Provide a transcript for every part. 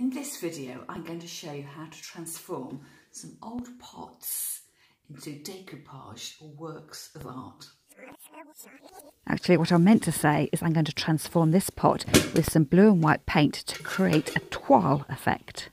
In this video, I'm going to show you how to transform some old pots into decoupage or works of art. Actually, what I meant to say is I'm going to transform this pot with some blue and white paint to create a toile effect.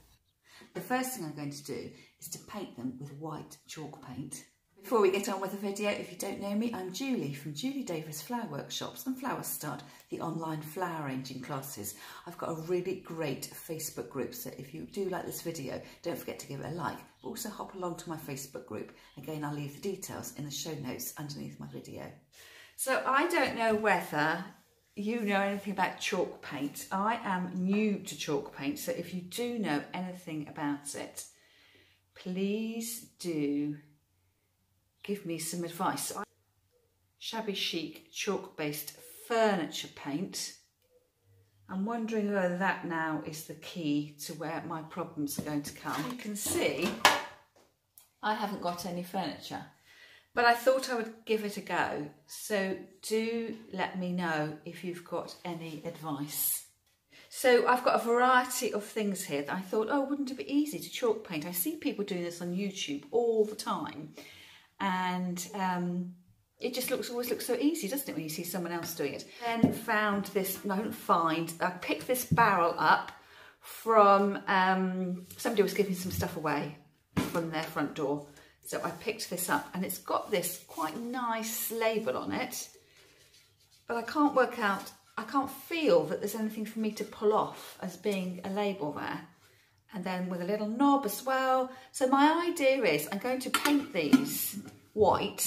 The first thing I'm going to do is to paint them with white chalk paint. Before we get on with the video, if you don't know me, I'm Julie from Julie Davis Flower Workshops and Flower Start, the online flower arranging classes. I've got a really great Facebook group, so if you do like this video, don't forget to give it a like. But also hop along to my Facebook group. Again, I'll leave the details in the show notes underneath my video. So I don't know whether you know anything about chalk paint. I am new to chalk paint, so if you do know anything about it, please do give me some advice. Shabby Chic chalk-based furniture paint. I'm wondering whether that now is the key to where my problems are going to come. You can see I haven't got any furniture, but I thought I would give it a go. So do let me know if you've got any advice. So I've got a variety of things here that I thought, oh, wouldn't it be easy to chalk paint? I see people doing this on YouTube all the time. And it just always looks so easy, doesn't it, when you see someone else doing it. Then found this, I picked this barrel up from, somebody was giving some stuff away from their front door. So I picked this up and it's got this quite nice label on it, but I can't work out, I can't feel that there's anything for me to pull off as being a label there. And then with a little knob as well. So my idea is I'm going to paint these white.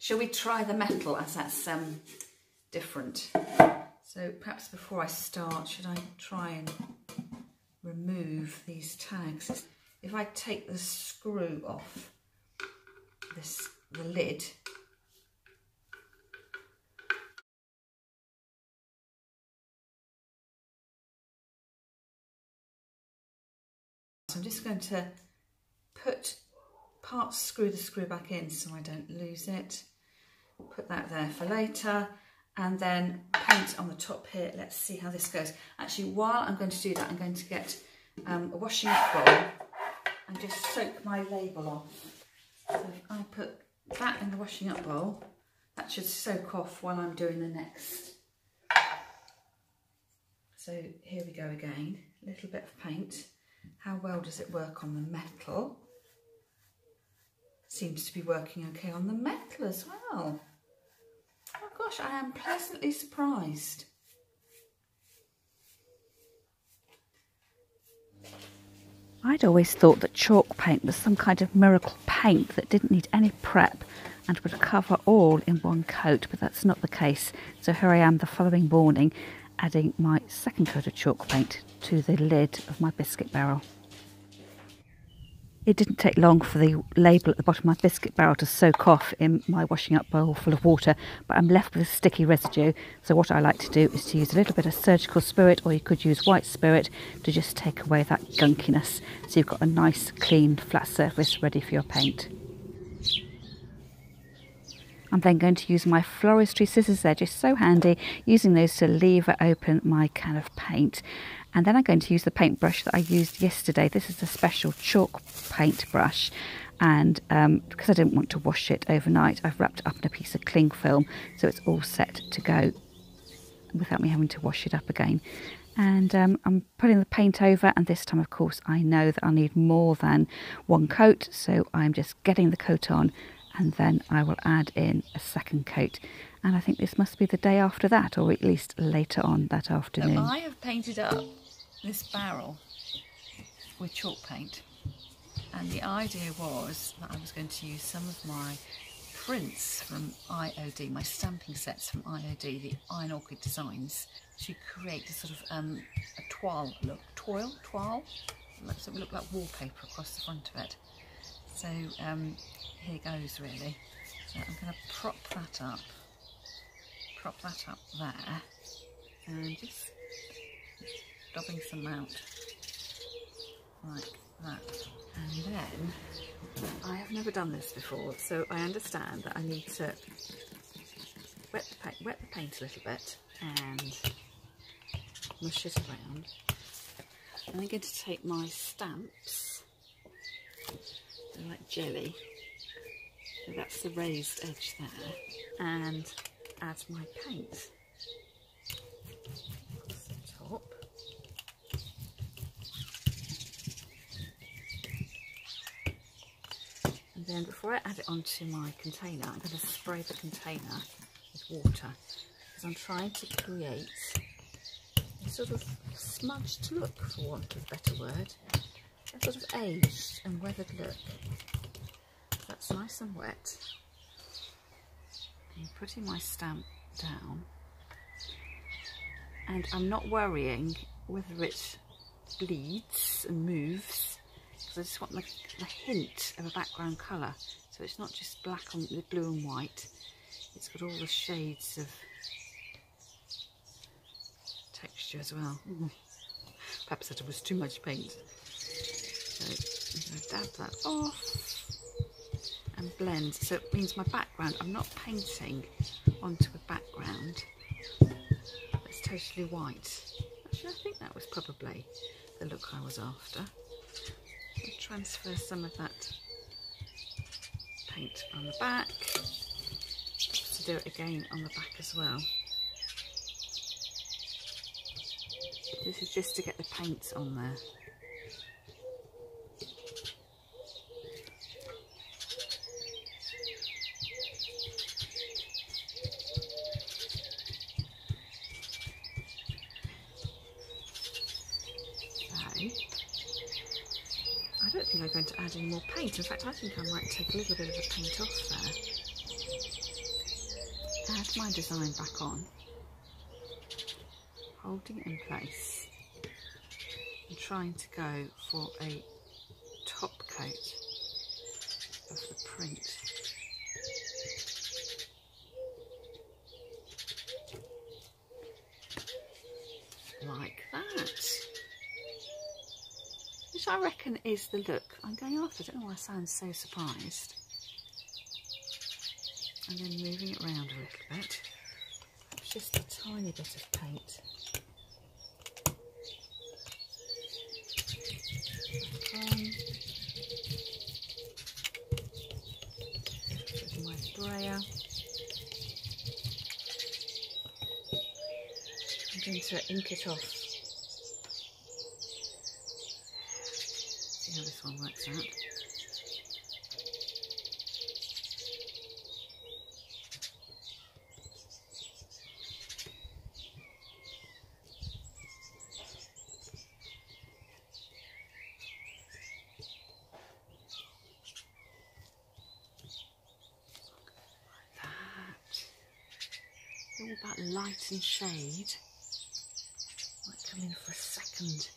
Shall we try the metal, as that's different? So perhaps before I start, should I try and remove these tags? If I take the screw off the lid, so I'm just going to screw the screw back in so I don't lose it. Put that there for later, and then paint on the top here. Let's see how this goes. Actually, while I'm going to do that, I'm going to get a washing bowl and just soak my label off. So if I put that in the washing up bowl, that should soak off while I'm doing the next. So here we go again, a little bit of paint. How well does it work on the metal? Seems to be working okay on the metal as well. Oh gosh, I am pleasantly surprised. I'd always thought that chalk paint was some kind of miracle paint that didn't need any prep and would cover all in one coat, but that's not the case. So here I am the following morning, adding my second coat of chalk paint to the lid of my biscuit barrel. It didn't take long for the label at the bottom of my biscuit barrel to soak off in my washing up bowl full of water, but I'm left with a sticky residue. So what I like to do is to use a little bit of surgical spirit, or you could use white spirit, to just take away that gunkiness, so you've got a nice clean flat surface ready for your paint. I'm then going to use my floristry scissors, they're just so handy, using those to lever open my can of paint. And then I'm going to use the paintbrush that I used yesterday. This is a special chalk paintbrush, and because I didn't want to wash it overnight, I've wrapped it up in a piece of cling film, so it's all set to go without me having to wash it up again. And I'm putting the paint over, and this time of course I know that I'll need more than one coat, so I'm just getting the coat on, and then I will add in a second coat. And I think this must be the day after that, or at least later on that afternoon. So I have painted up this barrel with chalk paint, and the idea was that I was going to use some of my prints from IOD, my stamping sets from IOD, the Iron Orchid Designs, to create a sort of a toile look. Toile? So it would look like wallpaper across the front of it. So here goes really. So I'm going to prop that up there, and just dobbing some out like that. And then, I have never done this before, so I understand that I need to wet the paint a little bit and mush it around. And I'm going to take my stamps, they're like jelly, so that's the raised edge there, and add my paint. That's the top. And then before I add it onto my container, I'm going to spray the container with water, because I'm trying to create a sort of smudged look, for want of a better word, a sort of aged and weathered look. That's nice and wet. I'm putting my stamp down, and I'm not worrying whether it bleeds and moves, because I just want the hint of a background colour, so it's not just black on the blue and white, it's got all the shades of texture as well. Perhaps that was too much paint. So I'm going to dab that off and blend, so it means my background, I'm not painting onto a background that's totally white. Actually, I think that was probably the look I was after. I'll transfer some of that paint on the back, to do it again on the back as well. This is just to get the paint on there. I'm going to add in more paint. In fact, I think I might take a little bit of the paint off there. Add my design back on, holding it in place, and trying to go for a top coat of the print. Like that. Which I reckon is the look I'm going after. I don't know why I sound so surprised. And then moving it around a little bit. It's just a tiny bit of paint. With my sprayer. I'm going to ink it off. One works out. Like that. All about light and shade. Might come in for a second.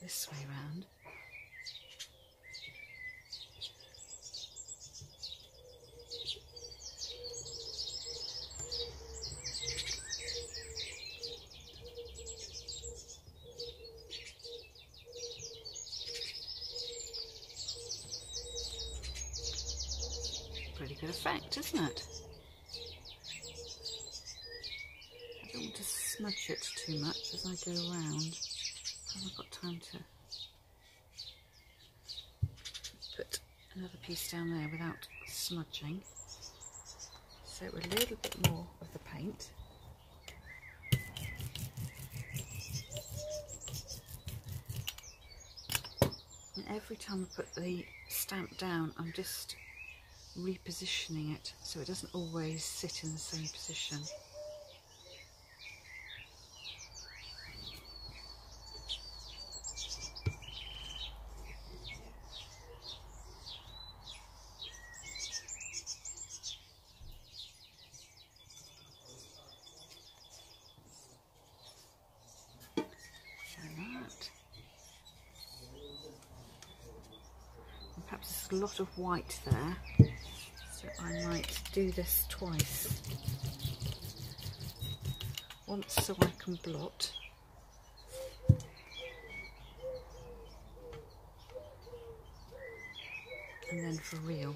This way round. Pretty good effect, isn't it? I don't want to smudge it too much as I go around. I've got time to put another piece down there without smudging. So a little bit more of the paint. And every time I put the stamp down, I'm just repositioning it so it doesn't always sit in the same position. A lot of white there, so I might do this twice, once so I can blot, and then for real.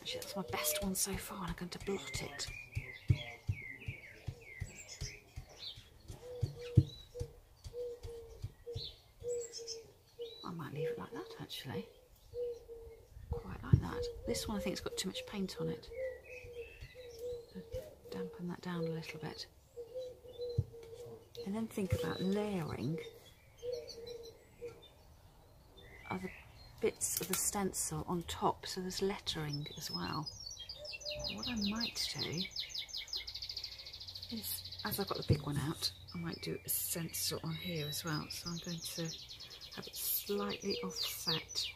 Actually, that's my best one so far, and I'm going to blot it. actually. Quite like that. This one I think it's got too much paint on it. So dampen that down a little bit. And then think about layering other bits of the stencil on top, so there's lettering as well. What I might do is, as I've got the big one out, I might do a stencil on here as well, so I'm going to have it slightly offset.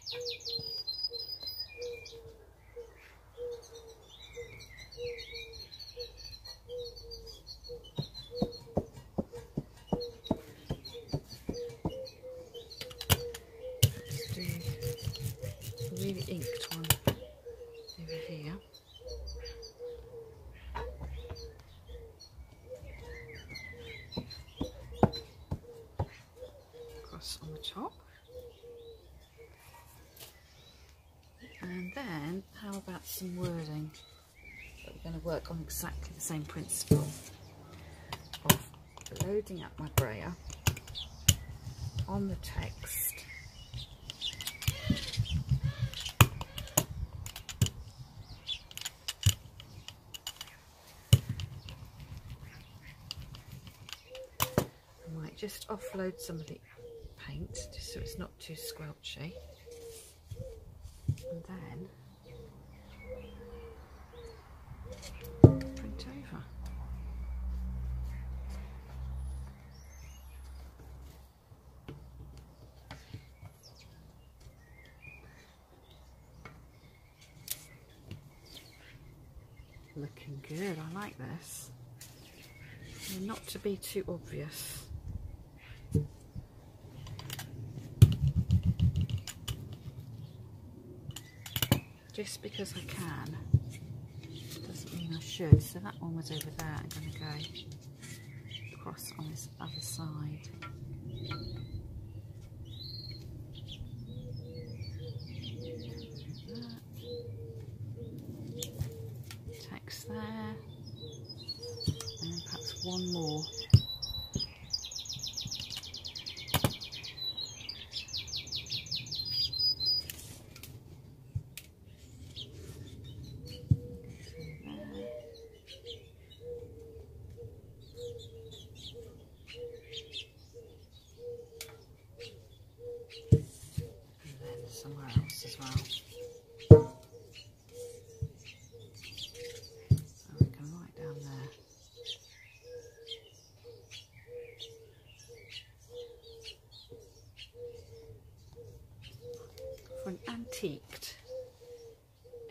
Some wording, but we're going to work on exactly the same principle of loading up my brayer on the text . I might just offload some of the paint just so it's not too squelchy, and then print over. Looking good, I like this. And not to be too obvious. Just because I can. I should. So that one was over there. I'm going to go across on this other side. Text there, and then perhaps one more.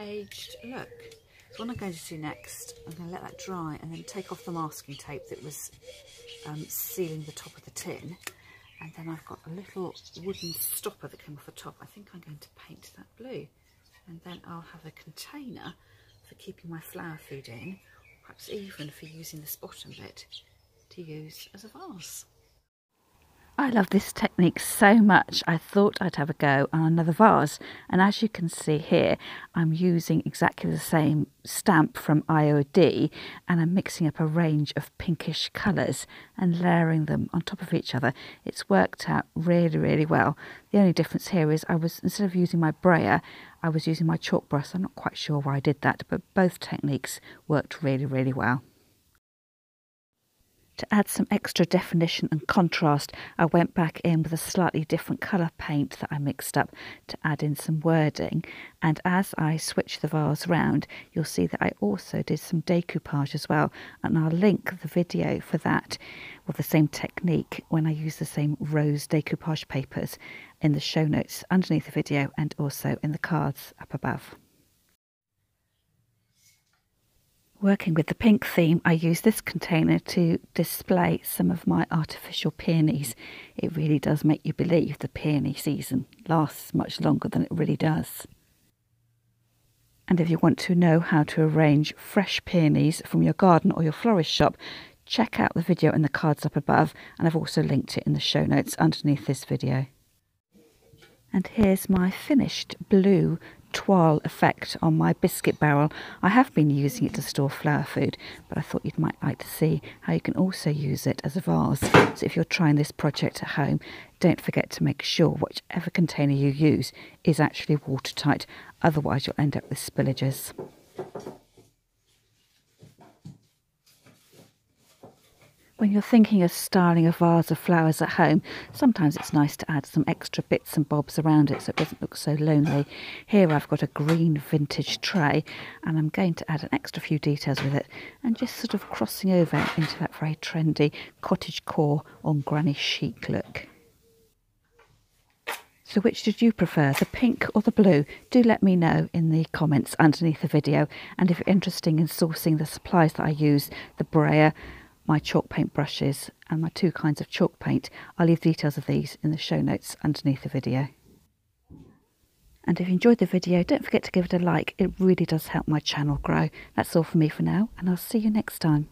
Aged look. So what I'm going to do next, I'm going to let that dry and then take off the masking tape that was sealing the top of the tin, and then I've got a little wooden stopper that came off the top. I think I'm going to paint that blue, and then I'll have a container for keeping my flower food in, perhaps even for using this bottom bit to use as a vase. I love this technique so much, I thought I'd have a go on another vase, and as you can see here, I'm using exactly the same stamp from IOD, and I'm mixing up a range of pinkish colours and layering them on top of each other. It's worked out really, really well. The only difference here is I was, instead of using my brayer, I was using my chalk brush. I'm not quite sure why I did that, but both techniques worked really, really well. To add some extra definition and contrast, I went back in with a slightly different colour paint that I mixed up to add in some wording. And as I switch the vase round, you'll see that I also did some decoupage as well. And I'll link the video for that, with the same technique when I use the same rose decoupage papers, in the show notes underneath the video and also in the cards up above. Working with the pink theme, I used this container to display some of my artificial peonies. It really does make you believe the peony season lasts much longer than it really does. And if you want to know how to arrange fresh peonies from your garden or your florist shop, check out the video in the cards up above, and I've also linked it in the show notes underneath this video. And here's my finished blue toile effect on my biscuit barrel. I have been using it to store flower food, but I thought you might like to see how you can also use it as a vase. So if you're trying this project at home, don't forget to make sure whichever container you use is actually watertight, otherwise you'll end up with spillages. When you're thinking of styling a vase of flowers at home, sometimes it's nice to add some extra bits and bobs around it so it doesn't look so lonely. Here I've got a green vintage tray and I'm going to add an extra few details with it, and just sort of crossing over into that very trendy cottagecore on granny chic look. So which did you prefer, the pink or the blue? Do let me know in the comments underneath the video. And if you're interested in sourcing the supplies that I use, the brayer, my chalk paint brushes and my two kinds of chalk paint, I'll leave details of these in the show notes underneath the video. And if you enjoyed the video, don't forget to give it a like. It really does help my channel grow. That's all for me for now, and I'll see you next time.